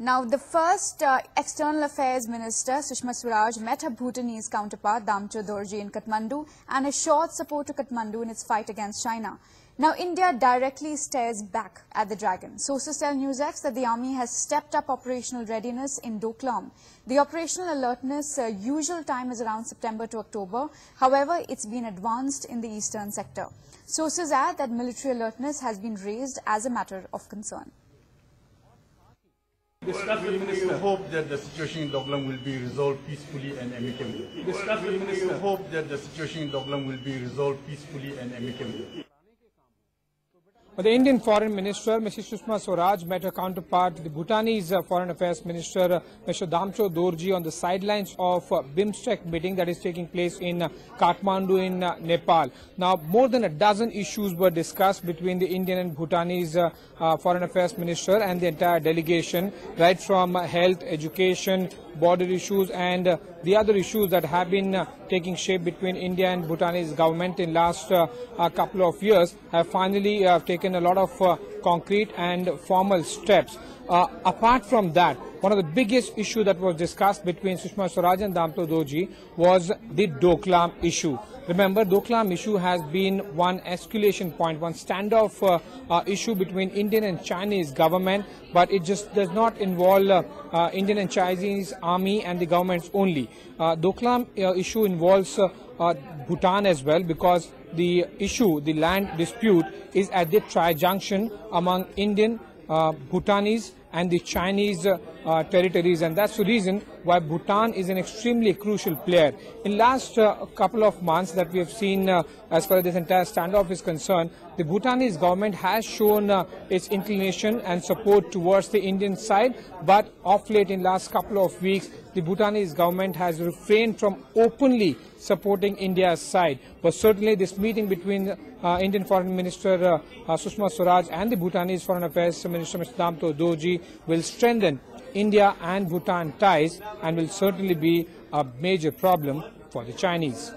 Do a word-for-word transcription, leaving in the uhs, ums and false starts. Now, the first uh, External Affairs Minister, Sushma Swaraj, met her Bhutanese counterpart, Damcho Dorji, in Kathmandu and assured support to Kathmandu in its fight against China. Now, India directly stares back at the dragon. Sources tell NewsX that the army has stepped up operational readiness in Doklam. The operational alertness uh, usual time is around September to October. However, it's been advanced in the eastern sector. Sources add that military alertness has been raised as a matter of concern. Well, we, we hope that the situation in Doklam will be resolved peacefully and amicably. Well, we, we hope that the situation in Doklam will be resolved peacefully and amicably. Well, the Indian Foreign Minister, Missus Sushma Swaraj, met her counterpart, the Bhutanese uh, Foreign Affairs Minister, uh, Mister Damcho Dorji, on the sidelines of uh, BIMSTEC meeting that is taking place in uh, Kathmandu in uh, Nepal. Now, more than a dozen issues were discussed between the Indian and Bhutanese uh, uh, Foreign Affairs Minister and the entire delegation, right from uh, health, education, border issues and uh, the other issues that have been uh, taking shape between India and Bhutanese government in last uh, uh, couple of years have finally uh, taken a lot of uh, concrete and formal steps. Uh, apart from that, one of the biggest issues that was discussed between Sushma Swaraj and Damcho Dorji was the Doklam issue. Remember, Doklam issue has been one escalation point, one standoff uh, uh, issue between Indian and Chinese government, but it just does not involve uh, uh, Indian and Chinese army and the governments only. Uh, Doklam uh, issue involves uh, uh, Bhutan as well, because the issue, the land dispute, is at the tri-junction among Indian, uh, Bhutanese and the Chinese uh, uh, territories, and that's the reason why Bhutan is an extremely crucial player. In last uh, couple of months that we have seen uh, as far as this entire standoff is concerned, the Bhutanese government has shown uh, its inclination and support towards the Indian side, but of late in last couple of weeks, the Bhutanese government has refrained from openly supporting India's side. But certainly this meeting between uh, Indian Foreign Minister uh, uh, Sushma Swaraj and the Bhutanese Foreign Affairs Minister Mister Damcho Dorji will strengthen India and Bhutan ties and will certainly be a major problem for the Chinese.